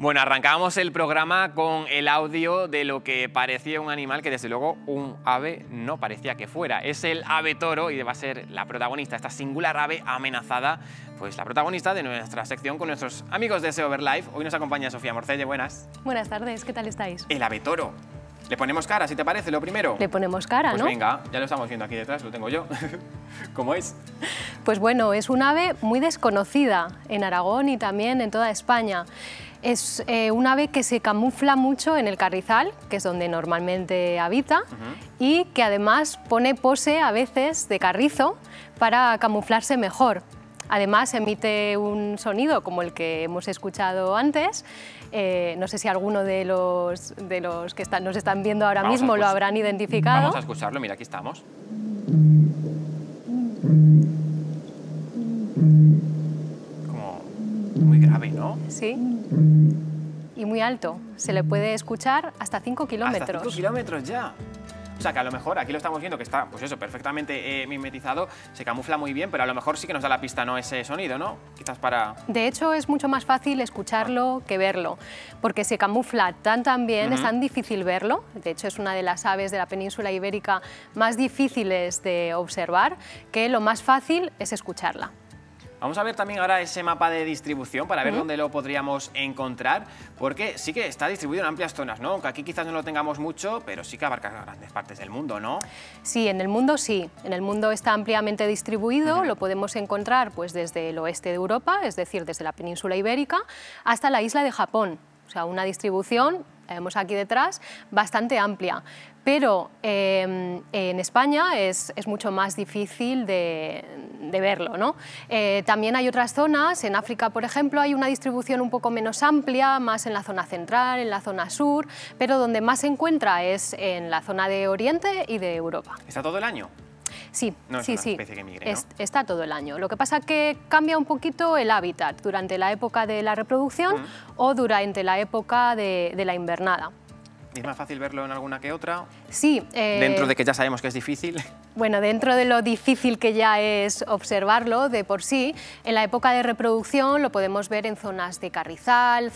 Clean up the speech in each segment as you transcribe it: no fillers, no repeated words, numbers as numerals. Bueno, arrancamos el programa con el audio de lo que parecía un animal que desde luego un ave no parecía que fuera. Es el avetoro y va a ser la protagonista, esta singular ave amenazada, pues la protagonista de nuestra sección con nuestros amigos de SEOverlife. Hoy nos acompaña Sofía Morcelle, buenas. Buenas tardes, ¿qué tal estáis? El avetoro. Le ponemos cara, si te parece, lo primero. Le ponemos cara, pues ¿no? Pues venga, ya lo estamos viendo aquí detrás, lo tengo yo. ¿Cómo es? Pues bueno, es un ave muy desconocida en Aragón y también en toda España. Es un ave que se camufla mucho en el carrizal, que es donde normalmente habita, y que además pone pose a veces de carrizo para camuflarse mejor. Además emite un sonido como el que hemos escuchado antes. No sé si alguno de los que nos están viendo ahora mismo lo habrán identificado. Vamos a escucharlo, mira, aquí estamos. Como muy grave, ¿no? Sí. Y muy alto. Se le puede escuchar hasta 5 kilómetros. Hasta 5 kilómetros ya. O sea, que a lo mejor, aquí lo estamos viendo que está, pues eso, perfectamente mimetizado, se camufla muy bien, pero a lo mejor sí que nos da la pista, ¿no? Ese sonido, ¿no? Quizás para... De hecho, es mucho más fácil escucharlo que verlo, porque se camufla tan bien, es tan difícil verlo. De hecho, es una de las aves de la península ibérica más difíciles de observar, que lo más fácil es escucharla. Vamos a ver también ahora ese mapa de distribución para ver dónde lo podríamos encontrar, porque sí que está distribuido en amplias zonas, ¿no? Aunque aquí quizás no lo tengamos mucho, pero sí que abarca grandes partes del mundo, ¿no? Sí. En el mundo está ampliamente distribuido, lo podemos encontrar pues desde el oeste de Europa, es decir, desde la península ibérica, hasta la isla de Japón. O sea, una distribución, la vemos aquí detrás, bastante amplia. Pero en España es mucho más difícil de verlo, ¿no? También hay otras zonas, en África, por ejemplo, hay una distribución un poco menos amplia, más en la zona central, en la zona sur, pero donde más se encuentra es en la zona de Oriente y de Europa. ¿Está todo el año? Sí, no es una especie que migre, ¿no? Está todo el año. Lo que pasa es que cambia un poquito el hábitat durante la época de la reproducción o durante la época de la invernada. ¿Es más fácil verlo en alguna que otra? Sí. Dentro de que ya sabemos que es difícil. Bueno, dentro de lo difícil que ya es observarlo de por sí, en la época de reproducción lo podemos ver en zonas de carrizal,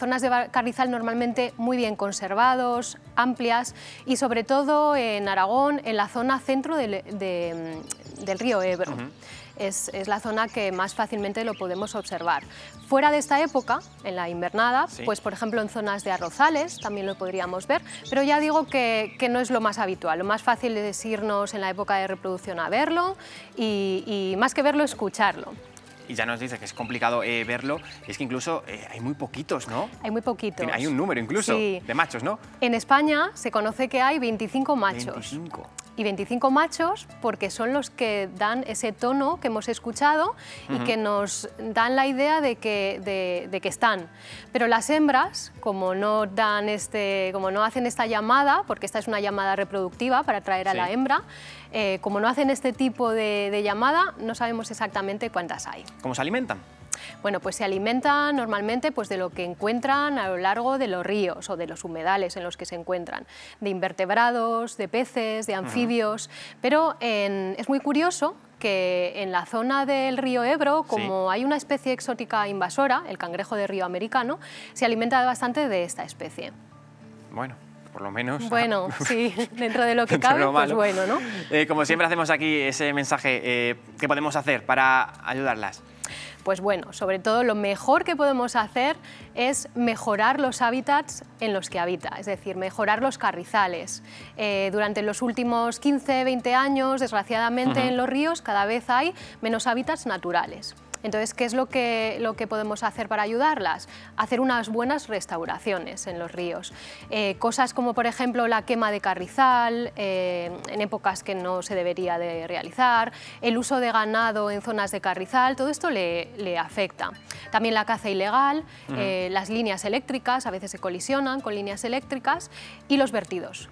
normalmente muy bien conservados, amplias, y sobre todo en Aragón, en la zona centro del río Ebro. Es la zona que más fácilmente lo podemos observar. Fuera de esta época, en la invernada, pues por ejemplo en zonas de arrozales también lo podríamos ver, pero ya digo que no es lo más habitual. Lo más fácil es irnos en la época de reproducción a verlo y más que verlo, escucharlo. Y ya nos dice que es complicado verlo, es que incluso hay muy poquitos, ¿no? Hay muy poquitos. Hay un número incluso de machos, ¿no? En España se conoce que hay 25 machos. 25. Y 25 machos porque son los que dan ese tono que hemos escuchado y que nos dan la idea de que están. Pero las hembras, como no hacen esta llamada, porque esta es una llamada reproductiva para atraer a la hembra, como no hacen este tipo de llamada, no sabemos exactamente cuántas hay. ¿Cómo se alimentan? Bueno, pues se alimentan normalmente pues, de lo que encuentran a lo largo de los ríos o de los humedales en los que se encuentran, de invertebrados, de peces, de anfibios, pero es muy curioso que en la zona del río Ebro, como hay una especie exótica invasora, el cangrejo de río americano, se alimenta bastante de esta especie. Bueno. Por lo menos. Bueno, sí, dentro de lo que cabe, pues bueno, ¿no? Como siempre hacemos aquí ese mensaje, ¿qué podemos hacer para ayudarlas? Pues bueno, sobre todo lo mejor que podemos hacer es mejorar los hábitats en los que habita, es decir, mejorar los carrizales. Durante los últimos 15, 20 años, desgraciadamente en los ríos cada vez hay menos hábitats naturales. Entonces, ¿qué es lo que podemos hacer para ayudarlas? Hacer unas buenas restauraciones en los ríos. Cosas como, por ejemplo, la quema de carrizal en épocas que no se debería de realizar, el uso de ganado en zonas de carrizal, todo esto le afecta. También la caza ilegal, las líneas eléctricas, a veces se colisionan con líneas eléctricas, y los vertidos,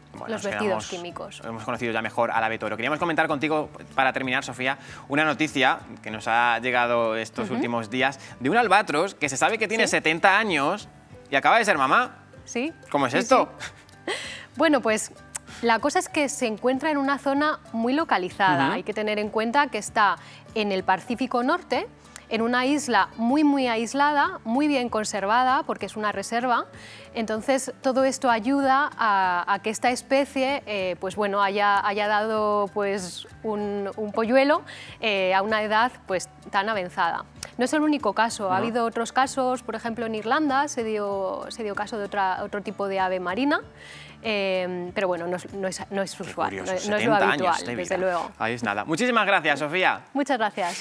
químicos. Hemos conocido ya mejor al avetoro. Queríamos comentar contigo, para terminar, Sofía, una noticia que nos ha llegado estos últimos días de un albatros que se sabe que tiene 70 años y acaba de ser mamá. ¿Sí? ¿Cómo es esto? Sí. Bueno, pues la cosa es que se encuentra en una zona muy localizada. Hay que tener en cuenta que está en el Pacífico Norte, en una isla muy, muy aislada, muy bien conservada, porque es una reserva. Entonces, todo esto ayuda a que esta especie pues bueno, haya dado pues, un polluelo a una edad pues, tan avanzada. No es el único caso, ha habido otros casos, por ejemplo, en Irlanda se dio caso de otro tipo de ave marina, pero bueno, no es usual, curioso, no es lo habitual, desde luego. Ahí es nada. Muchísimas gracias, Sofía. Muchas gracias.